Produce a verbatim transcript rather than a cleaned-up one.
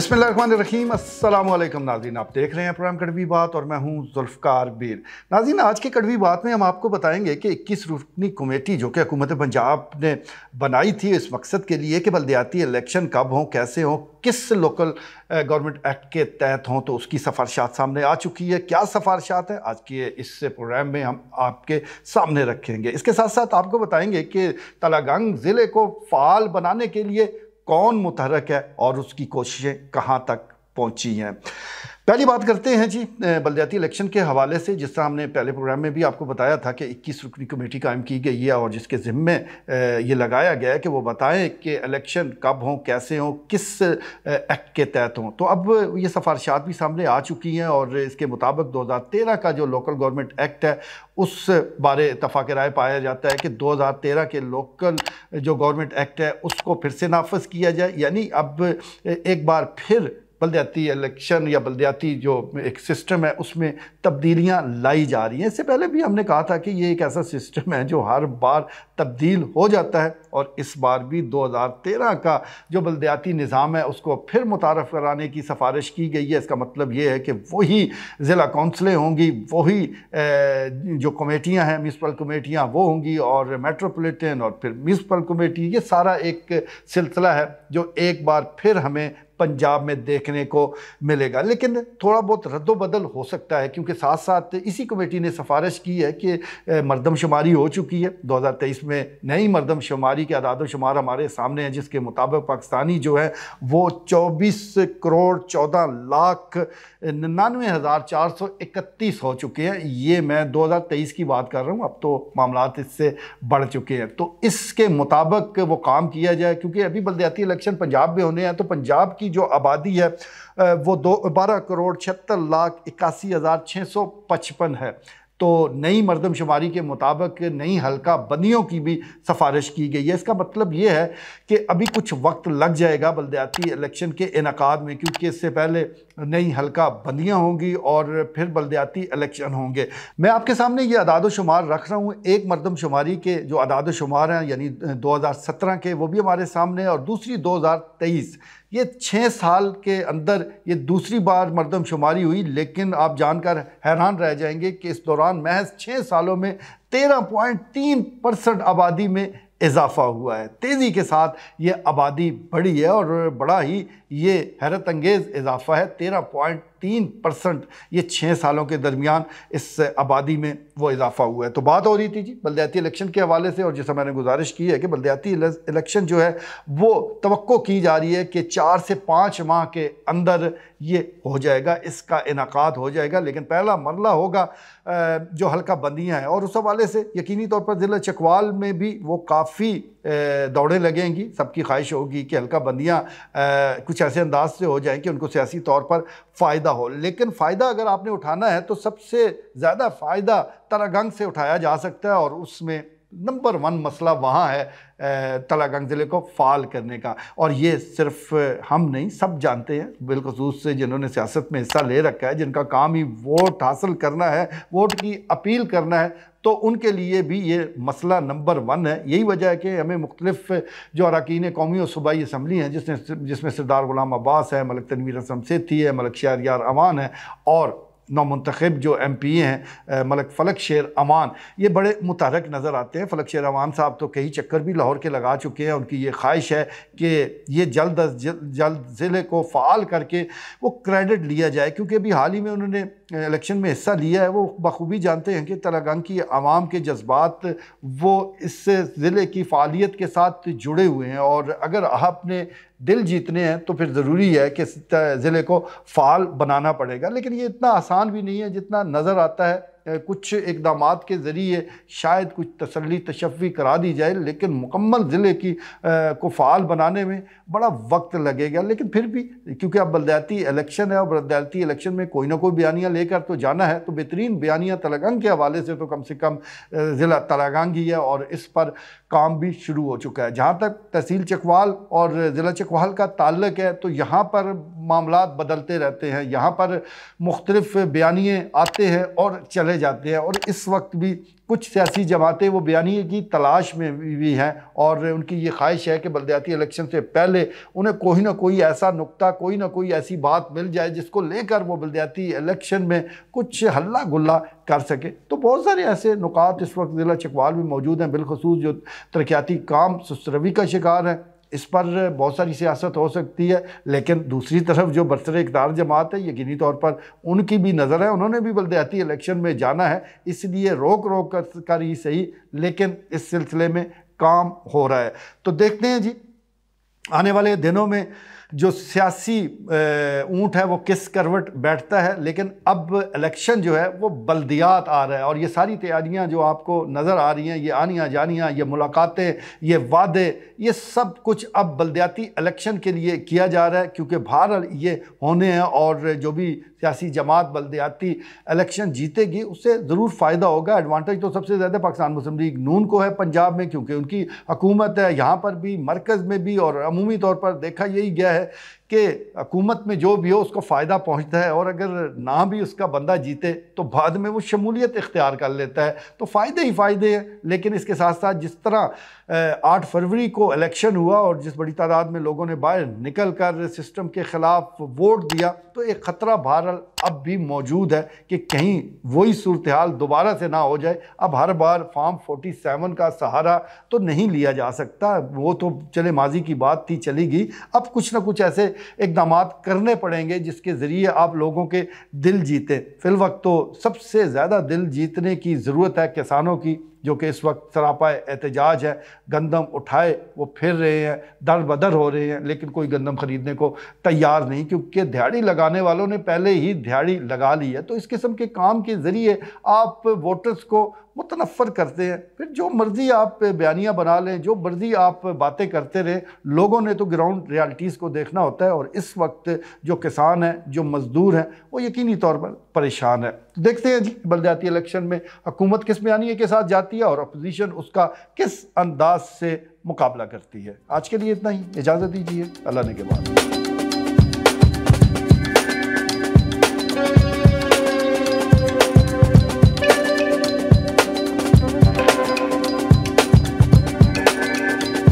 बिस्मिल्लाहिर्रहमानिर्रहीम अस्सलाम वालेकुम नाज़रीन, आप देख रहे हैं प्रोग्राम कड़वी बात और मैं हूं जुल्फ़कार बीर। नाज़रीन, आज के कड़वी बात में हम आपको बताएंगे कि इक्कीस रुकनी कमेटी जो कि हुकूमत पंजाब ने बनाई थी इस मकसद के लिए कि बलदियाती इलेक्शन कब हों, कैसे हों, किस लोकल गवर्नमेंट एक्ट के तहत हों, तो उसकी सिफारिशात सामने आ चुकी है। क्या सिफारिशात हैं, आज के इस प्रोग्राम में हम आपके सामने रखेंगे। इसके साथ साथ आपको बताएंगे कि तलागंग ज़िले को फ़ाल बनाने के लिए कौन मुतहरक है और उसकी कोशिशें कहाँ तक पहुँची हैं। पहली बात करते हैं जी बलदियाती इलेक्शन के हवाले से। जिस तरह हमने पहले प्रोग्राम में भी आपको बताया था कि इक्कीस रुकनी कमेटी कायम की गई है और जिसके ज़िम्मे ये लगाया गया है कि वो बताएं कि इलेक्शन कब हों, कैसे हों, किस एक्ट के तहत हों। तो अब ये सिफारिशात भी सामने आ चुकी हैं और इसके मुताबिक दो हज़ार तेरह का जो लोकल गवर्नमेंट एक्ट है उस बारे इतफ़ाक़ राय पाया जाता है कि दो हज़ार तेरह के लोकल जो गवर्नमेंट एक्ट है उसको फिर से नाफिज़ किया जाए। यानी अब एक बार फिर बलदियाती इलेक्शन या बलदियाती जो एक सिस्टम है उसमें तब्दीलियां लाई जा रही हैं। इससे पहले भी हमने कहा था कि ये एक ऐसा सिस्टम है जो हर बार तब्दील हो जाता है और इस बार भी दो हज़ार तेरह का जो बलदियाती निज़ाम है उसको फिर मुतारफ़ कराने की सिफारिश की गई है। इसका मतलब ये है कि वही ज़िला कौंसलें होंगी, वही जो कमेटियाँ हैं म्यूनसिपल कमेटियाँ वो होंगी और मेट्रोपोलिटन और फिर म्यूनसिपल कमेटी, ये सारा एक सिलसिला है जो एक बार फिर हमें पंजाब में देखने को मिलेगा। लेकिन थोड़ा बहुत रद्दोबदल हो सकता है क्योंकि साथ साथ इसी कमेटी ने सिफारिश की है कि मरदमशुमारी हो चुकी है दो हज़ार तेईस में, नई मरदमशुमारी के आदाद शुमार हमारे सामने हैं जिसके मुताबिक पाकिस्तानी जो है वो चौबीस करोड़ चौदह लाख निन्यानवे हज़ार चार सौ इकतीस हो चुके हैं। ये मैं दो हज़ार तेईस की बात कर रहा हूँ, अब तो मामला इससे बढ़ चुके हैं। तो इसके मुताबिक वो काम किया जाए क्योंकि अभी बलदियाती इलेक्शन पंजाब में होने हैं तो पंजाब की जो आबादी है वो दो बारह करोड़ छिहत्तर लाख इक्यासी हज़ार छः सौ पचपन है। तो नई मरदमशुमारी के मुताबिक नई हल्का बंदियों की भी सिफारिश की गई है। इसका मतलब ये है कि अभी कुछ वक्त लग जाएगा बलदियाती इलेक्शन के इनकाद में क्योंकि इससे पहले नई हल्का बंदियाँ होंगी और फिर बलदियाती इलेक्शन होंगे। मैं आपके सामने ये अदाद शुमार रख रहा हूँ, एक मरदमशुमारी के जो अदाद शुमार हैं यानी दो हज़ार सत्रह के वो भी हमारे सामने और दूसरी दो हज़ार तेईस, ये छः साल के अंदर ये दूसरी बार मरदमशुमारी हुई। लेकिन आप जानकर हैरान रह जाएंगे कि इस दौरान महज छः सालों में तेरह पॉइंट तीन परसेंट आबादी में इजाफ़ा हुआ है। तेज़ी के साथ ये आबादी बढ़ी है और बड़ा ही ये हैरत अंगेज़ इजाफ़ा है। तेरह पॉइंट तीन परसेंट ये छः सालों के दरमियान इस आबादी में वो इजाफ़ा हुआ है। तो बात हो रही थी जी बलदियाती इलेक्शन के हवाले से और जैसा मैंने गुजारिश की है कि बलदियाती इलेक्शन जो है वो तवक्को की जा रही है कि चार से पाँच माह के अंदर ये हो जाएगा, इसका इनकाद हो जाएगा। लेकिन पहला मरला होगा जो हल्का बंदियाँ हैं और उस हवाले से यकीनी तौर पर ज़िला चकवाल में भी वो काफ़ी दौड़े लगेंगी। सबकी ख्वाहिश होगी कि हल्का बंदियाँ कुछ ऐसे अंदाज से हो जाए कि उनको सियासी तौर पर फ़ायदा हो। लेकिन फ़ायदा अगर आपने उठाना है तो सबसे ज़्यादा फ़ायदा तलागंग से उठाया जा सकता है और उसमें नंबर वन मसला वहाँ है तलागंग ज़िले को फ़ाल करने का। और ये सिर्फ हम नहीं, सब जानते हैं, बिलखसूस से जिन्होंने सियासत में हिस्सा ले रखा है, जिनका काम ही वोट हासिल करना है, वोट की अपील करना है, तो उनके लिए भी ये मसला नंबर वन है। यही वजह है कि हमें मुख्तलिफ जो अरकान कौमी और सूबाई असम्बली हैं जिसने जिसमें सरदार गुलाम अब्बास है, मलक तनवीर हसन सेठी है, मलक शहरयार अमान है और नौमुंतखब जो एम पी ए हैं मलक फलक शेर अमान, ये बड़े मुतहरक नज़र आते हैं। फलक शेर अमान साहब तो कई चक्कर भी लाहौर के लगा चुके हैं। उनकी ये ख्वाहिश है कि ये जल्द अज जल्द ज़िले को फ़ाल करके वो क्रेडिट लिया जाए क्योंकि अभी हाल ही में उन्होंने इलेक्शन में हिस्सा लिया है। वो बखूबी जानते हैं कि तलागंग की आवाम के जज्बात वो इस ज़िले की फ़ालियत के साथ जुड़े हुए हैं और अगर आपने दिल जीतने हैं तो फिर ज़रूरी है कि ज़िले को फ़ाल बनाना पड़ेगा। लेकिन ये इतना आसान भी नहीं है जितना नज़र आता है। कुछ इक़दामात के ज़रिए शायद कुछ तसल्ली तशफ़ी करा दी जाए लेकिन मुकम्मल ज़िले की को फ़ाल बनाने में बड़ा वक्त लगेगा। लेकिन फिर भी क्योंकि अब बलदियाती इलेक्शन है और बलदियाती इलेक्शन में कोई ना कोई बयानिया लेकर तो जाना है, तो बेहतरीन बयानिया तलागंग के हवाले से तो कम से कम ज़िला तलागंग ही है और इस पर काम भी शुरू हो चुका है। जहाँ तक तहसील चकवाल और ज़िला चकवाल का ताल्लुक है तो यहाँ पर मामलात बदलते रहते हैं, यहाँ पर मुख्तलिफ बयानिए आते हैं और चले जाते हैं। और इस वक्त भी कुछ सियासी जमातें वो बयानी की तलाश में भी हैं और उनकी ये ख्वाहिश है कि बलदियाती इलेक्शन से पहले उन्हें कोई ना कोई ऐसा नुक्ता, कोई ना कोई ऐसी बात मिल जाए जिसको लेकर वो बलदियाती इलेक्शन में कुछ हल्ला गुल्ला कर सके। तो बहुत सारे ऐसे नुकात इस वक्त ज़िला चकवाल में मौजूद हैं, बिलखसूस जो तरक्याती काम सुस्तरवी का शिकार है, इस पर बहुत सारी सियासत हो सकती है। लेकिन दूसरी तरफ जो बरसरे इक़्तिदार जमात है यकीनी तौर पर उनकी भी नज़र है, उन्होंने भी बलदियाती इलेक्शन में जाना है, इसलिए रोक रोक कर, कर ही सही लेकिन इस सिलसिले में काम हो रहा है। तो देखते हैं जी आने वाले दिनों में जो सियासी ऊँट है वो किस करवट बैठता है। लेकिन अब इलेक्शन जो है वो बल्दियात आ रहा है और ये सारी तैयारियां जो आपको नज़र आ रही हैं, ये आनियाँ जानियाँ, ये मुलाकातें, ये वादे, ये सब कुछ अब बल्दियाती इलेक्शन के लिए किया जा रहा है क्योंकि बहरहाल ये होने हैं। और जो भी सियासी जमात बल्दियाती इलेक्शन जीतेगी उससे ज़रूर फ़ायदा होगा। एडवांटेज तो सबसे ज़्यादा पाकिस्तान मुस्लिम लीग नून को है पंजाब में क्योंकि उनकी हुकूमत है यहाँ पर भी, मरकज़ में भी, और अमूमी तौर पर देखा यही गया है कि हुकूमत में जो भी हो उसको फ़ायदा पहुँचता है और अगर ना भी उसका बंदा जीते तो बाद में वो शमूलियत इख्तियार कर लेता है। तो फ़ायदे ही फ़ायदे हैं। लेकिन इसके साथ साथ जिस तरह आठ फरवरी को इलेक्शन हुआ और जिस बड़ी तादाद में लोगों ने बाहर निकल कर सिस्टम के ख़िलाफ़ वोट दिया, तो एक ख़तरा बहरहाल अब भी मौजूद है कि कहीं वही सूरत हाल दोबारा से ना हो जाए। अब हर बार फार्म फोर्टी सेवन का सहारा तो नहीं लिया जा सकता, वो तो चले माजी की बात थी, चली गई। अब कुछ ना कुछ ऐसे इकदाम करने पड़ेंगे जिसके ज़रिए आप लोगों के दिल जीतें। फिलवक्त तो सबसे ज़्यादा दिल जीतने की ज़रूरत है किसानों की, जो कि इस वक्त सरापा एहतजाज है, गंदम उठाए वो फिर रहे हैं, दर बदर हो रहे हैं, लेकिन कोई गंदम ख़रीदने को तैयार नहीं क्योंकि दिहाड़ी लगाने वालों ने पहले ही दिहाड़ी लगा ली है। तो इस किस्म के काम के ज़रिए आप वोटर्स को मुतनफ़र करते हैं, फिर जो मर्ज़ी आप बयानियाँ बना लें, जो मर्ज़ी आप बातें करते रहें, लोगों ने तो ग्राउंड रियलिटीज़ को देखना होता है। और इस वक्त जो किसान हैं, जो मज़दूर हैं, वो यकीनी तौर पर परेशान है। तो देखते हैं जी बलदियाती इलेक्शन में हुकूमत किस बयानिए के साथ जाती है और अपोजिशन उसका किस अंदाज से मुकाबला करती है। आज के लिए इतना ही, इजाज़त दीजिए, अल्लाह ने के बाद।